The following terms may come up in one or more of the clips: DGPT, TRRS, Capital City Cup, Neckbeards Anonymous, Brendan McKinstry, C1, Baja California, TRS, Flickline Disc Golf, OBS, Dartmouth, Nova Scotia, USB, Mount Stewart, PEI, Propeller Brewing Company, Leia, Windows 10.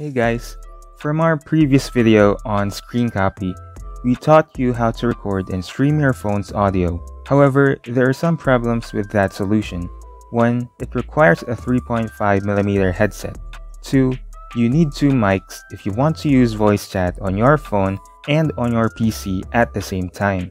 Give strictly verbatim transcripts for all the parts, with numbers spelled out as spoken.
Hey guys, from our previous video on Screen Copy, we taught you how to record and stream your phone's audio. However, there are some problems with that solution. one. It requires a three point five millimeter headset. two. You need two mics if you want to use voice chat on your phone and on your P C at the same time.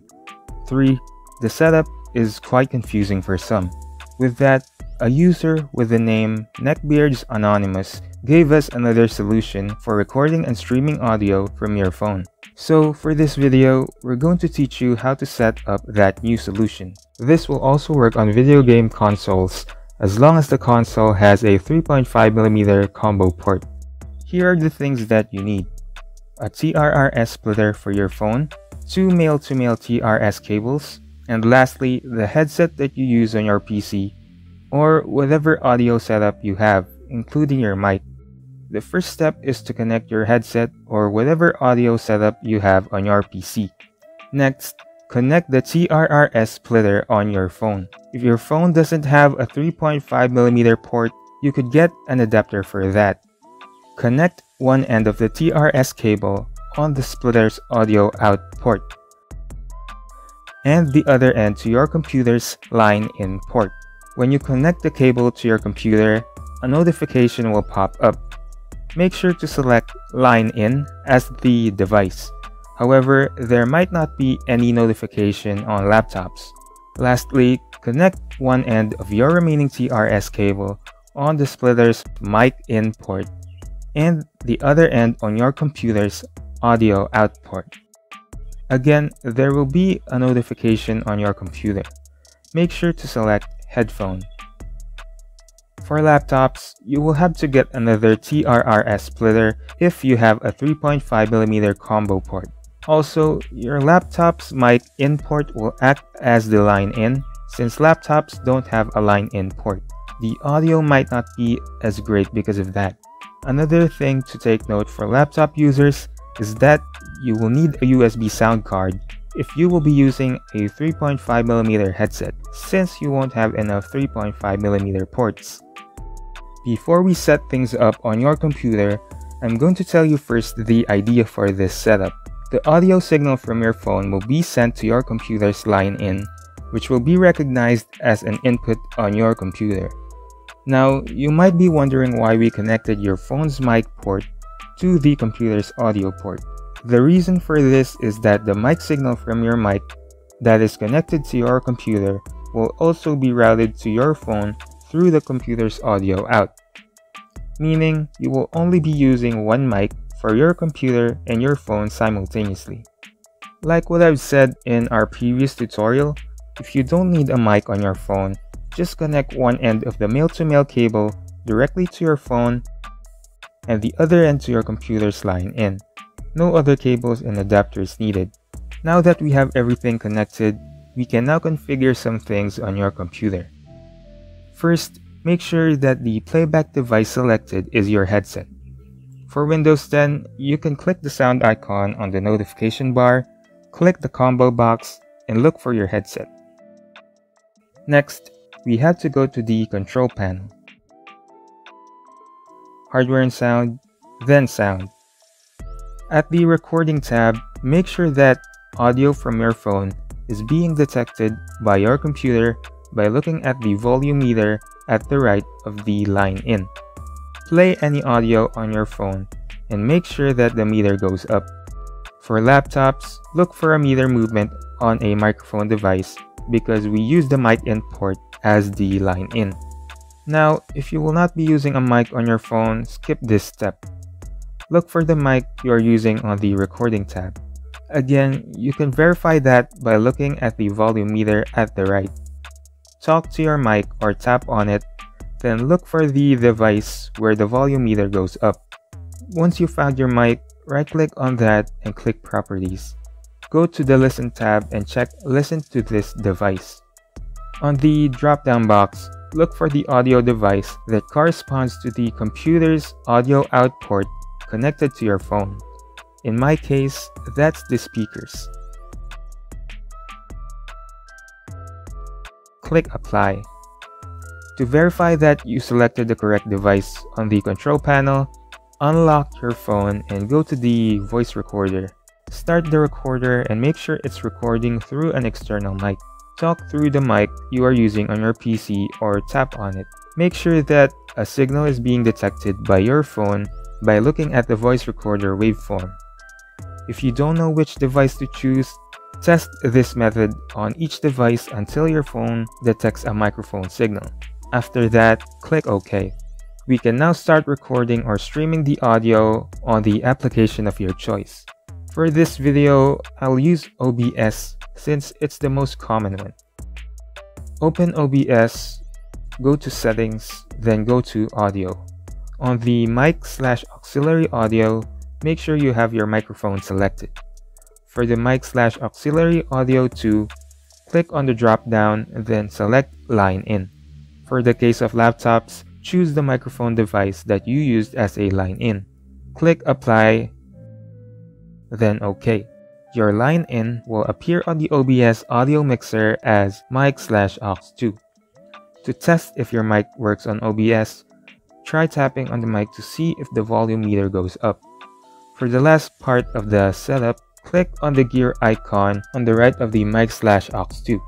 three. The setup is quite confusing for some. With that, a user with the name Neckbeards Anonymous gave us another solution for recording and streaming audio from your phone. So for this video, we're going to teach you how to set up that new solution. This will also work on video game consoles as long as the console has a three point five millimeter combo port. Here are the things that you need. A T R R S splitter for your phone, two male-to-male T R S cables, and lastly, the headset that you use on your P C or whatever audio setup you have, including your mic. The first step is to connect your headset or whatever audio setup you have on your P C. Next, connect the T R R S splitter on your phone. If your phone doesn't have a three point five millimeter port, you could get an adapter for that. Connect one end of the T R S cable on the splitter's audio out port and the other end to your computer's line in port. When you connect the cable to your computer, a notification will pop up. Make sure to select Line In as the device. However, there might not be any notification on laptops. Lastly, connect one end of your remaining T R S cable on the splitter's mic in port and the other end on your computer's audio out port. Again, there will be a notification on your computer. Make sure to select Headphone. For laptops, you will have to get another T R R S splitter if you have a three point five millimeter combo port. Also, your laptop's mic in port will act as the line in since laptops don't have a line in port. The audio might not be as great because of that. Another thing to take note for laptop users is that you will need a U S B sound card if you will be using a three point five millimeter headset since you won't have enough three point five millimeter ports. Before we set things up on your computer, I'm going to tell you first the idea for this setup. The audio signal from your phone will be sent to your computer's line in, which will be recognized as an input on your computer. Now, you might be wondering why we connected your phone's mic port to the computer's audio port. The reason for this is that the mic signal from your mic that is connected to your computer will also be routed to your phone through the computer's audio out, meaning you will only be using one mic for your computer and your phone simultaneously. Like what I've said in our previous tutorial, if you don't need a mic on your phone, just connect one end of the male-to-male cable directly to your phone and the other end to your computer's line in. No other cables and adapters needed. Now that we have everything connected, we can now configure some things on your computer. First, make sure that the playback device selected is your headset. For Windows ten, you can click the sound icon on the notification bar, click the combo box, and look for your headset. Next, we have to go to the control panel, hardware and sound, then sound. At the recording tab, make sure that audio from your phone is being detected by your computer by looking at the volume meter at the right of the line in. Play any audio on your phone and make sure that the meter goes up. For laptops, look for a meter movement on a microphone device because we use the mic in port as the line in. Now, if you will not be using a mic on your phone, skip this step. Look for the mic you are using on the recording tab. Again, you can verify that by looking at the volume meter at the right. Talk to your mic or tap on it, then look for the device where the volume meter goes up. Once you found your mic, right-click on that and click Properties. Go to the Listen tab and check Listen to this device. On the drop-down box, look for the audio device that corresponds to the computer's audio out port connected to your phone. In my case, that's the speakers. Click Apply. To verify that you selected the correct device on the control panel, unlock your phone and go to the voice recorder. Start the recorder and make sure it's recording through an external mic. Talk through the mic you are using on your P C or tap on it. Make sure that a signal is being detected by your phone by looking at the voice recorder waveform. If you don't know which device to choose, test this method on each device until your phone detects a microphone signal. After that, click OK. We can now start recording or streaming the audio on the application of your choice. For this video, I'll use O B S since it's the most common one. Open O B S, go to Settings, then go to Audio. On the mic slash auxiliary audio, make sure you have your microphone selected. For the mic slash auxiliary audio two, click on the drop down, then select Line In. For the case of laptops, choose the microphone device that you used as a line in. Click Apply, then OK. Your line in will appear on the O B S audio mixer as mic slash aux two. To test if your mic works on O B S, try tapping on the mic to see if the volume meter goes up. For the last part of the setup, click on the gear icon on the right of the mic slash aux two.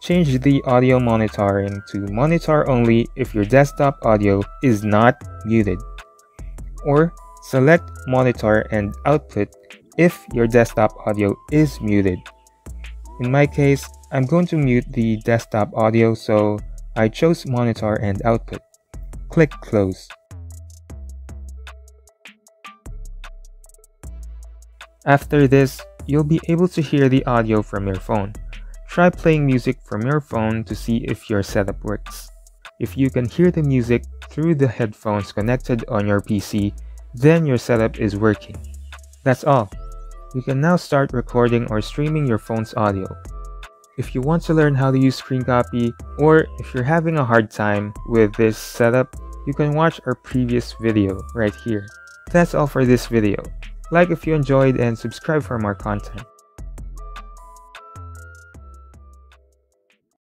Change the audio monitoring to monitor only if your desktop audio is not muted, or select monitor and output if your desktop audio is muted. In my case, I'm going to mute the desktop audio, so I chose monitor and output. Click close. After this, you'll be able to hear the audio from your phone. Try playing music from your phone to see if your setup works. If you can hear the music through the headphones connected on your P C, then your setup is working. That's all. You can now start recording or streaming your phone's audio. If you want to learn how to use screen copy, or if you're having a hard time with this setup, you can watch our previous video right here. That's all for this video. Like if you enjoyed and subscribe for more content.